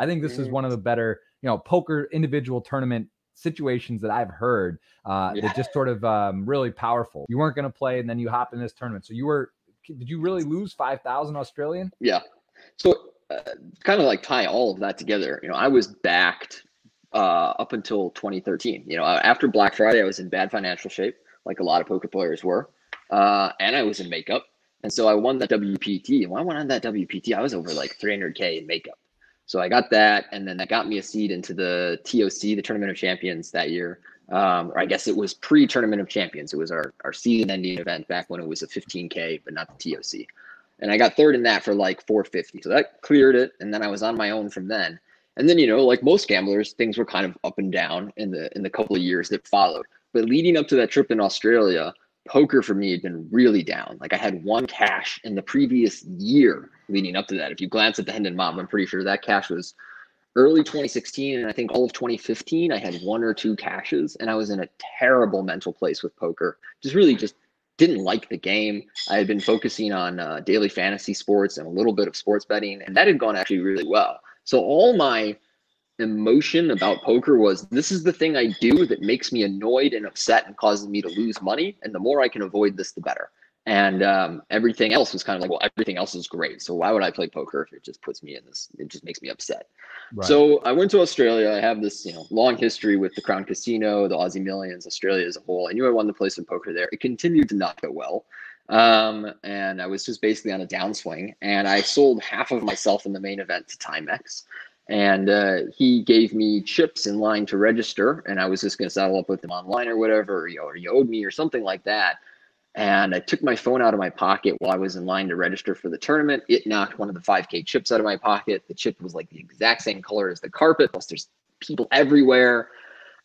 I think this is one of the better, poker individual tournament situations that I've heard. That just sort of really powerful. You weren't going to play, and then you hop in this tournament. So you were, did you really lose 5,000 Australian? Yeah. So kind of like tie all of that together. I was backed up until 2013. After Black Friday, I was in bad financial shape, like a lot of poker players were, and I was in makeup. And so I won that WPT. And when I went on that WPT, I was over like 300K in makeup. So I got that, and then that got me a seed into the TOC, the Tournament of Champions that year. Or I guess it was pre-Tournament of Champions. It was our season ending event back when it was a 15K, but not the TOC. And I got third in that for like 450. So that cleared it, and then I was on my own from then. And then, like most gamblers, things were kind of up and down in the couple of years that followed. But leading up to that trip in Australia, poker for me had been really down. Like I had one cash in the previous year leading up to that. If you glance at the Hendon Mob, I'm pretty sure that cash was early 2016. And I think all of 2015, I had one or two cashes, and I was in a terrible mental place with poker. Just didn't like the game. I had been focusing on daily fantasy sports and a little bit of sports betting, and that had gone actually really well. So all my emotion about poker was, this is the thing I do that makes me annoyed and upset and causes me to lose money, and the more I can avoid this, the better. And everything else was kind of like, well, everything else is great, so why would I play poker if it just puts me in this, it just makes me upset, right? So I went to Australia. I have this long history with the Crown Casino, the Aussie Millions, Australia as a whole. I knew I wanted to play some poker there. It continued to not go well, and I was just basically on a downswing, and I sold half of myself in the main event to Timex. And he gave me chips in line to register, and I was just going to settle up with him online or whatever, or he owed me or something like that. And I took my phone out of my pocket while I was in line to register for the tournament. It knocked one of the 5K chips out of my pocket. The chip was like the exact same color as the carpet, plus there's people everywhere.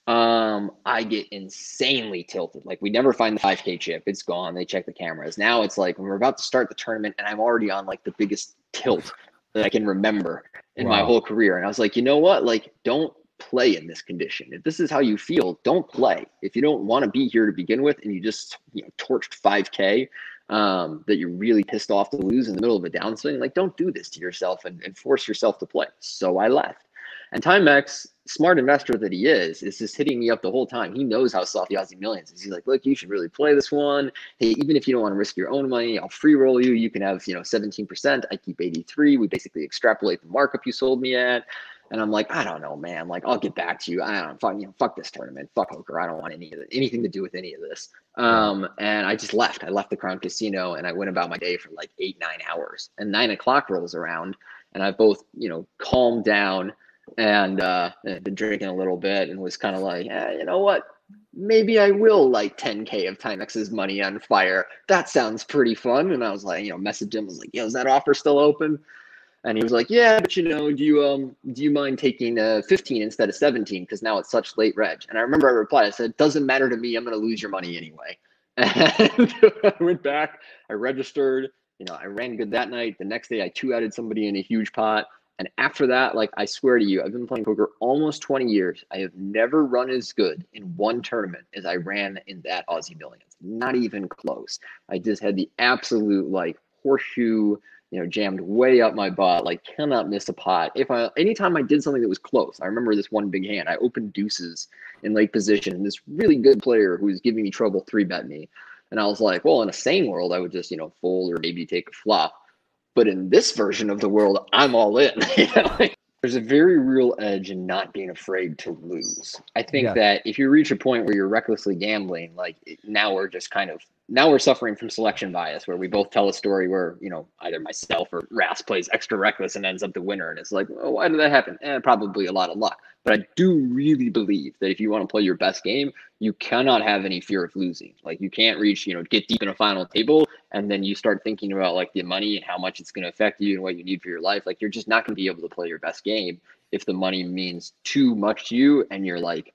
I get insanely tilted. Like, we never find the 5K chip. It's gone. They check the cameras. Now it's like, we're about to start the tournament, and I'm already on like the biggest tilt that I can remember in my whole career. And I was like, you know what? Like, don't play in this condition. If this is how you feel, don't play. If you don't want to be here to begin with, and you just torched 5K that you're really pissed off to lose in the middle of a downswing, like, don't do this to yourself and force yourself to play. So I left. And Timex, smart investor that he is just hitting me up the whole time. He knows how soft the Aussie Millions is. He's like, look, you should really play this one. Hey, even if you don't want to risk your own money, I'll free roll you. You can have, 17%. I keep 83. We basically extrapolate the markup you sold me at. And I'm like, I don't know, man. Like, I'll get back to you. I don't fuck this tournament. Fuck poker. I don't want anything to do with any of this. And I just left. I left the Crown Casino, and I went about my day for like 8, 9 hours. And 9 o'clock rolls around, and I've both, calmed down, and been drinking a little bit, and was kind of like, you know what, maybe I will light 10K of Timex's money on fire. That sounds pretty fun. And I was like, messaged him, was like, is that offer still open? And he was like, yeah, but do you mind taking 15 instead of 17, because now it's such late reg. And I remember I replied, I said, it doesn't matter to me, I'm gonna lose your money anyway. And I went back, I registered, I ran good that night. The next day I 2-outed somebody in a huge pot. And after that, like, I swear to you, I've been playing poker almost 20 years. I have never run as good in one tournament as I ran in that Aussie Millions. Not even close. I just had the absolute, like, horseshoe, jammed way up my butt. Like, cannot miss a pot. Anytime I did something that was close, I remember this one big hand. I opened deuces in late position, and this really good player who was giving me trouble 3-bet me. And I was like, well, in a sane world, I would just, fold or maybe take a flop. But in this version of the world, I'm all in. There's a very real edge in not being afraid to lose. I think that if you reach a point where you're recklessly gambling, like, now we're suffering from selection bias, where we both tell a story where, either myself or Ras plays extra reckless and ends up the winner. And it's like, well, why did that happen? Probably a lot of luck. But I do really believe that if you want to play your best game, you cannot have any fear of losing. Like, you can't reach, get deep in a final table, and then you start thinking about, like, the money and how much it's going to affect you and what you need for your life. Like, you're just not going to be able to play your best game if the money means too much to you, and you're like,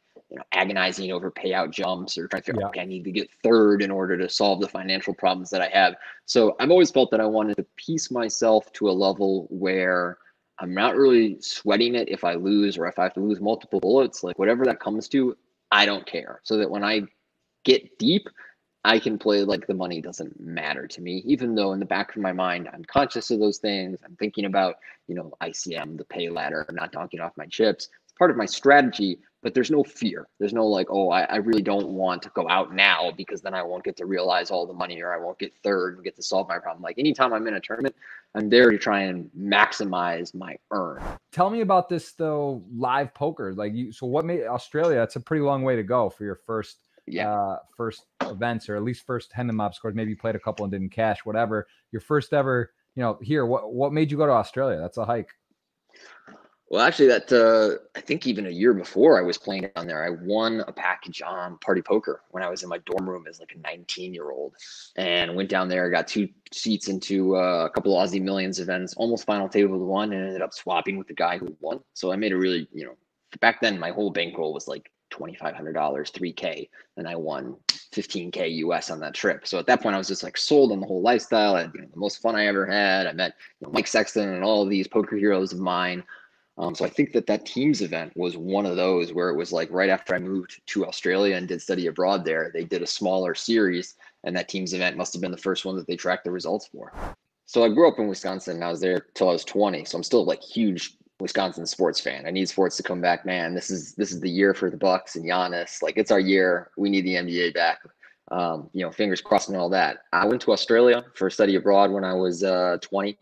agonizing over payout jumps, or trying to figure out, okay, I need to get third in order to solve the financial problems that I have. So I've always felt that I wanted to piece myself to a level where I'm not really sweating it if I lose, or if I have to lose multiple bullets, like, whatever that comes to, I don't care. So that when I get deep, I can play like the money doesn't matter to me, even though in the back of my mind, I'm conscious of those things. I'm thinking about, you know, ICM, the pay ladder, I'm not donking off my chips. It's part of my strategy, but there's no fear. There's no like, oh, I really don't want to go out now because then I won't get to realize all the money or I won't get third and get to solve my problem. Like anytime I'm in a tournament, I'm there to try and maximize my earn. Tell me about this though, live poker. Like you, so what made Australia, that's a pretty long way to go for your first first events, or at least first Hendon Mob scores. Maybe you played a couple and didn't cash, whatever. Your first ever, you know, here, what made you go to Australia? That's a hike. Well, actually that, I think even a year before I was playing down there, I won a package on party poker when I was in my dorm room as like a 19-year-old, and went down there, got 2 seats into a couple of Aussie Millions events, almost final table to one, and ended up swapping with the guy who won. So I made a really, you know, back then my whole bankroll was like $2,500, 3K, and I won 15K US on that trip. So at that point, I was just like sold on the whole lifestyle. I had, you know, the most fun I ever had. I met, you know, Mike Sexton and all of these poker heroes of mine. So I think that that team's event was one of those where it was like right after I moved to Australia and did study abroad there, they did a smaller series, and that team's event must have been the first one that they tracked the results for. So I grew up in Wisconsin, and I was there till I was 20. So I'm still like huge Wisconsin sports fan. I need sports to come back, man. This is the year for the Bucks and Giannis. Like, it's our year. We need the NBA back. You know, fingers crossed and all that. I went to Australia for a study abroad when I was 20,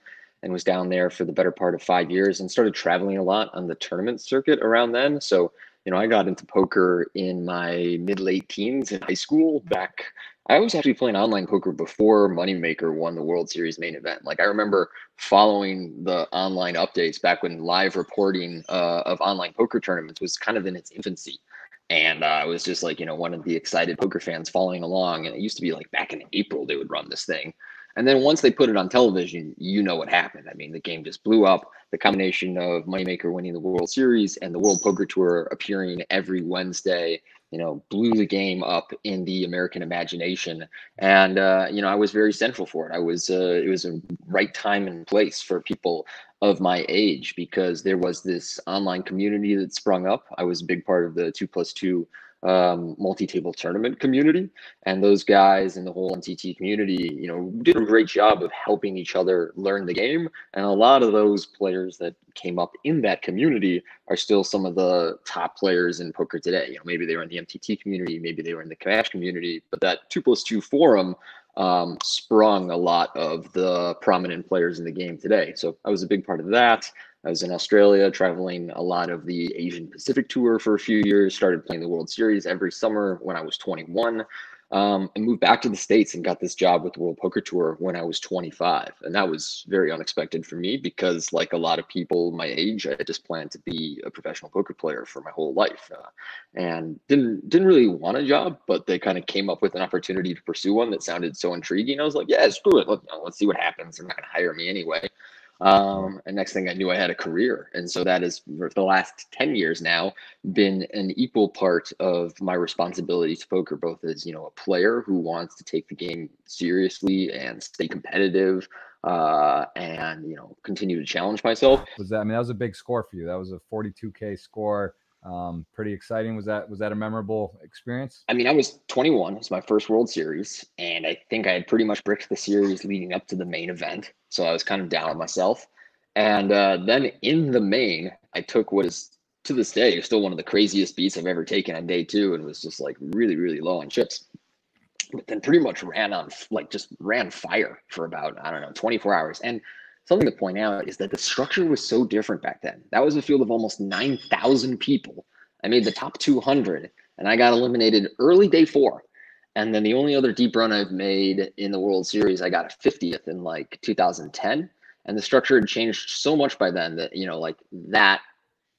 and was down there for the better part of 5 years, and started traveling a lot on the tournament circuit around then. So, you know, I got into poker in my mid-late teens in high school. Back, I was actually playing online poker before Moneymaker won the World Series main event. Like, I remember following the online updates back when live reporting of online poker tournaments was kind of in its infancy. And I was just like, you know, one of the excited poker fans following along. And it used to be like back in April, they would run this thing. And then once they put it on television, you know what happened. I mean, the game just blew up. The combination of Moneymaker winning the World Series and the World Poker Tour appearing every Wednesday, you know, blew the game up in the American imagination. And, you know, I was very central for it. I was, it was a right time and place for people of my age, because there was this online community that sprung up. I was a big part of the 2 plus 2 multi-table tournament community, and those guys in the whole MTT community, you know, did a great job of helping each other learn the game. And a lot of those players that came up in that community are still some of the top players in poker today. You know, maybe they were in the MTT community, maybe they were in the cash community, but that 2 plus 2 forum sprung a lot of the prominent players in the game today. So I was a big part of that. I was in Australia traveling a lot of the Asian Pacific tour for a few years, started playing the World Series every summer when I was 21, and moved back to the States and got this job with the World Poker Tour when I was 25. And that was very unexpected for me, because like a lot of people my age, I just planned to be a professional poker player for my whole life, and didn't really want a job, but they kind of came up with an opportunity to pursue one that sounded so intriguing. I was like, yeah, screw it. Let's see what happens. They're not going to hire me anyway. And next thing I knew, I had a career. And so that is, for the last 10 years now, been an equal part of my responsibility to poker, both as, you know, a player who wants to take the game seriously and stay competitive, and, you know, continue to challenge myself. Was that, I mean, that was a big score for you. That was a 42K score. Pretty exciting. Was that a memorable experience? I mean, I was 21. It was my first World Series, and I think I had pretty much bricked the series leading up to the main event. So I was kind of down on myself. And then in the main, I took what is to this day still one of the craziest beats I've ever taken on day 2, and was just like really, really low on chips. But then pretty much ran fire for about, I don't know, 24 hours. And something to point out is that the structure was so different back then. That was a field of almost 9,000 people. I made the top 200, and I got eliminated early day 4. And then the only other deep run I've made in the World Series, I got a 50th in like 2010. And the structure had changed so much by then that, you know, like that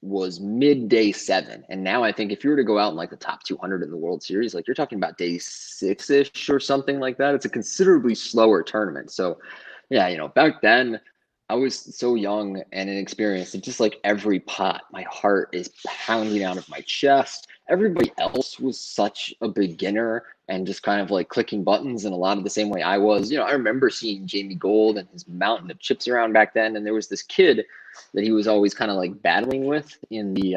was mid-day 7. And now I think if you were to go out in like the top 200 in the World Series, like you're talking about day 6-ish or something like that. It's a considerably slower tournament. So yeah, you know, back then, I was so young and inexperienced, and just like every pot, my heart is pounding out of my chest. Everybody else was such a beginner and just kind of like clicking buttons in a lot of the same way I was. You know, I remember seeing Jamie Gold and his mountain of chips around back then, and there was this kid that he was always kind of like battling with in the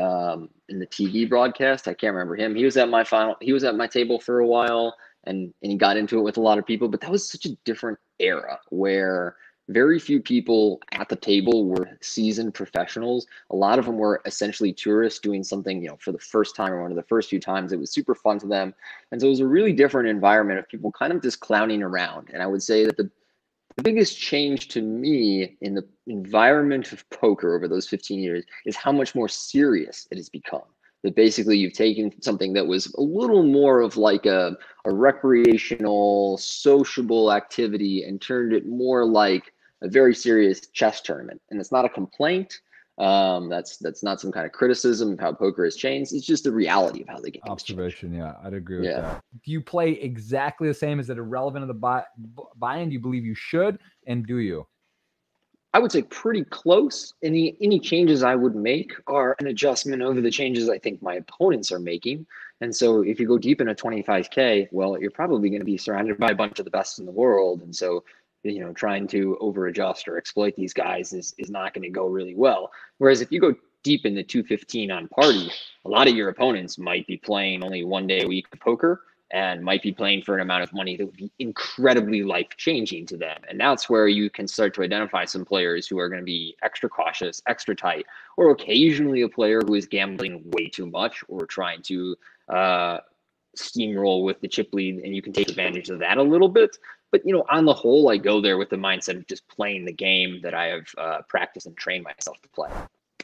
TV broadcast. I can't remember him. He was at my table for a while. and he got into it with a lot of people, but that was such a different era where very few people at the table were seasoned professionals. A lot of them were essentially tourists doing something, you know, for the first time or one of the first few times. It was super fun to them. And so it was a really different environment of people kind of just clowning around. And I would say that the biggest change to me in the environment of poker over those 15 years is how much more serious it has become. That basically you've taken something that was a little more of like a recreational, sociable activity and turned it more like a very serious chess tournament. And it's not a complaint. That's not some kind of criticism of how poker has changed. It's just the reality of how the game observation. Yeah, I'd agree with that. Do you play exactly the same? Is it irrelevant to the buy-in? Do you believe you should? And do you? I would say pretty close. Any changes I would make are an adjustment over the changes I think my opponents are making. And so if you go deep in a 25K, well, you're probably going to be surrounded by a bunch of the best in the world. And so, you know, trying to over adjust or exploit these guys is not going to go really well. Whereas if you go deep in the 215 on party, a lot of your opponents might be playing only one day a week of poker and might be playing for an amount of money that would be incredibly life-changing to them. And that's where you can start to identify some players who are going to be extra cautious, extra tight, or occasionally a player who is gambling way too much or trying to steamroll with the chip lead, and you can take advantage of that a little bit. But, you know, on the whole, I go there with the mindset of just playing the game that I have practiced and trained myself to play.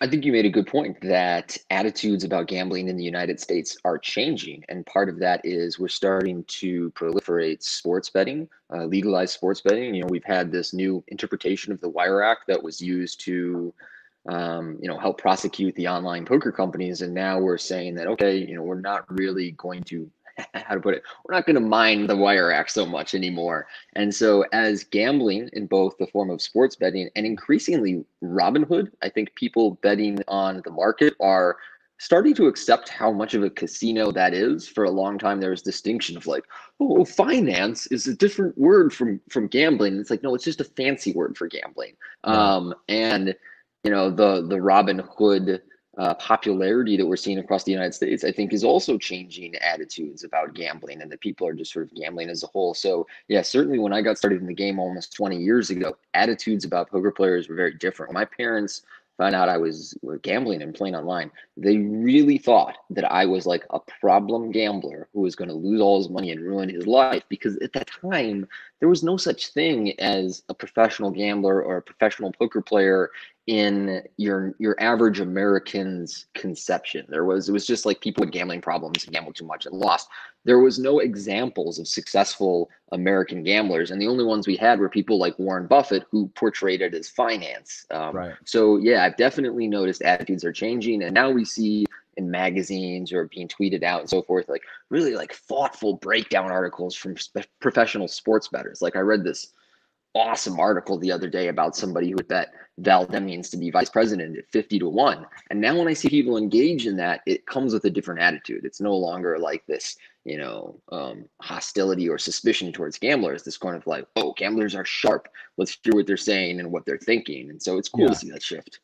I think you made a good point that attitudes about gambling in the United States are changing. And part of that is we're starting to proliferate sports betting, legalize sports betting. You know, we've had this new interpretation of the Wire Act that was used to, you know, help prosecute the online poker companies. And now we're saying that, okay, you know, we're not really going to, how to put it, we're not going to mind the Wire Act so much anymore. And so as gambling in both the form of sports betting and increasingly Robin Hood, I think people betting on the market are starting to accept how much of a casino that is. For a long time, there was distinction of like, oh, finance is a different word from gambling. And it's like, no, it's just a fancy word for gambling. And, you know, the Robin Hood popularity that we're seeing across the United States, I think, is also changing attitudes about gambling and that people are just sort of gambling as a whole. So yeah, certainly when I got started in the game almost 20 years ago, attitudes about poker players were very different. When my parents found out I was gambling and playing online, they really thought that I was like a problem gambler who was going to lose all his money and ruin his life, because at that time, there was no such thing as a professional gambler or a professional poker player in your average American's conception. It was just like people with gambling problems and gambled too much and lost. There was no examples of successful American gamblers, and the only ones we had were people like Warren Buffett, who portrayed it as finance. Right. So yeah, I've definitely noticed attitudes are changing, and now we see in magazines or being tweeted out and so forth, like really like thoughtful breakdown articles from professional sports bettors. Like I read this awesome article the other day about somebody who would bet Val Demings to be vice president at 50 to 1, and now when I see people engage in that, it comes with a different attitude. It's no longer like this, you know, hostility or suspicion towards gamblers. This kind of like, oh, gamblers are sharp, let's hear what they're saying and what they're thinking. And so it's cool to see that shift.